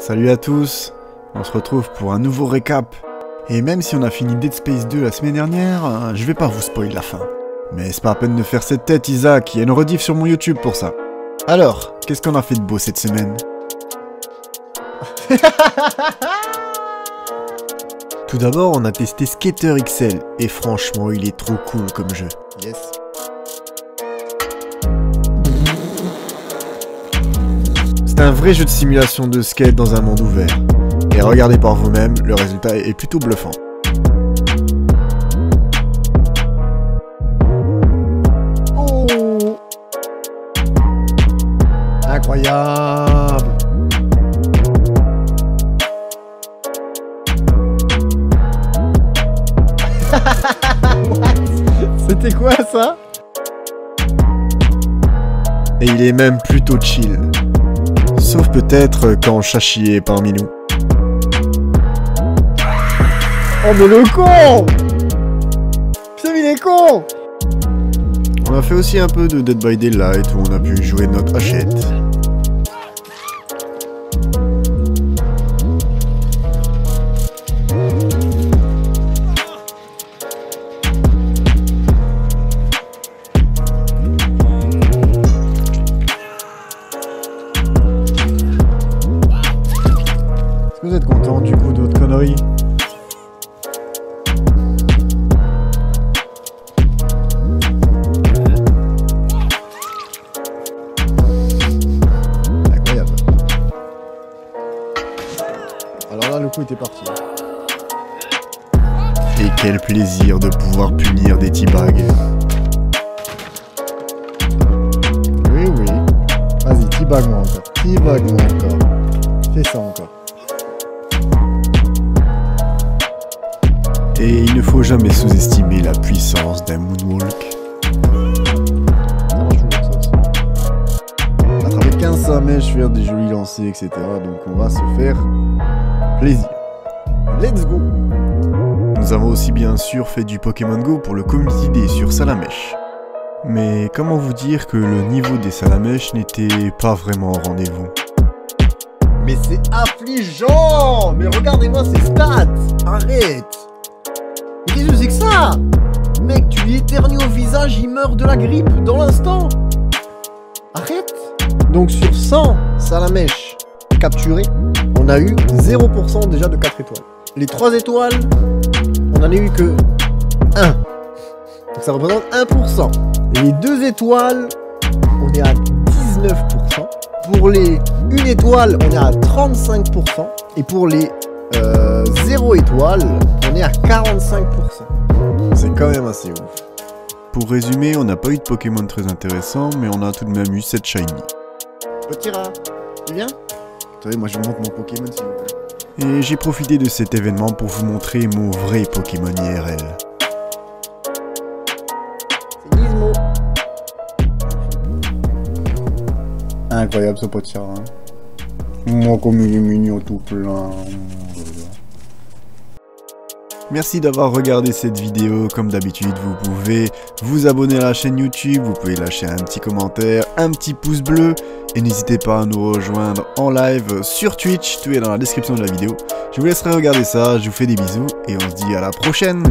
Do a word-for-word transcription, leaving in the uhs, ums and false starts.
Salut à tous, on se retrouve pour un nouveau récap. Et même si on a fini Dead Space deux la semaine dernière, je vais pas vous spoiler la fin. Mais c'est pas à peine de faire cette tête, Isaac, il y a une rediff sur mon YouTube pour ça. Alors, qu'est-ce qu'on a fait de beau cette semaine? Tout d'abord, on a testé Skater X L, et franchement, il est trop cool comme jeu. Yes. C'est un vrai jeu de simulation de skate dans un monde ouvert. Et regardez par vous-même, le résultat est plutôt bluffant. Oh. Incroyable. C'était quoi ça? Et il est même plutôt chill. Sauf peut-être quand Chachi est parmi nous. Oh mais le con! Putain il est con! On a fait aussi un peu de Dead by Daylight où on a pu jouer notre hachette. Vous êtes content du coup de votre connerie? Incroyable. Alors là, le coup était parti. Et quel plaisir de pouvoir punir des T-bags. Oui, oui. Vas-y, T-bag-moi encore. T-bag-moi encore. Fais ça encore. Et il ne faut jamais sous-estimer la puissance d'un moonwalk. Ça marche toujours ça aussi. Attraper quinze salamèches, faire des jolis lancers, et cetera. Donc on va se faire plaisir. Let's go! Nous avons aussi bien sûr fait du Pokémon Go pour le Community Day sur Salamèche. Mais comment vous dire que le niveau des salamèches n'était pas vraiment au rendez-vous? Mais c'est affligeant! Mais regardez-moi ces stats! Arrête! Mais qu'est-ce que c'est que ça? Mec, tu lui éternues au visage, il meurt de la grippe dans l'instant. Arrête. Donc sur cent salamèches capturées, on a eu zéro pour cent déjà de quatre étoiles. Les trois étoiles, on en a eu que un. Donc ça représente un pour cent. Les deux étoiles, on est à dix-neuf pour cent. Pour les une étoile, on est à trente-cinq pour cent. Et pour les Euh, zéro étoile, on est à quarante-cinq pour cent. C'est quand même assez ouf. Pour résumer, on n'a pas eu de Pokémon très intéressant, mais on a tout de même eu sept Shiny. Petit rat, tu viens? Attendez, moi je vous montre mon Pokémon s'il vous plaît. Et j'ai profité de cet événement pour vous montrer mon vrai Pokémon I R L. C'est Gizmo. Incroyable ce petit rat. Hein. Moi comme il est mignon tout plein. Merci d'avoir regardé cette vidéo, comme d'habitude vous pouvez vous abonner à la chaîne YouTube, vous pouvez lâcher un petit commentaire, un petit pouce bleu et n'hésitez pas à nous rejoindre en live sur Twitch, tout est dans la description de la vidéo. Je vous laisserai regarder ça, je vous fais des bisous et on se dit à la prochaine!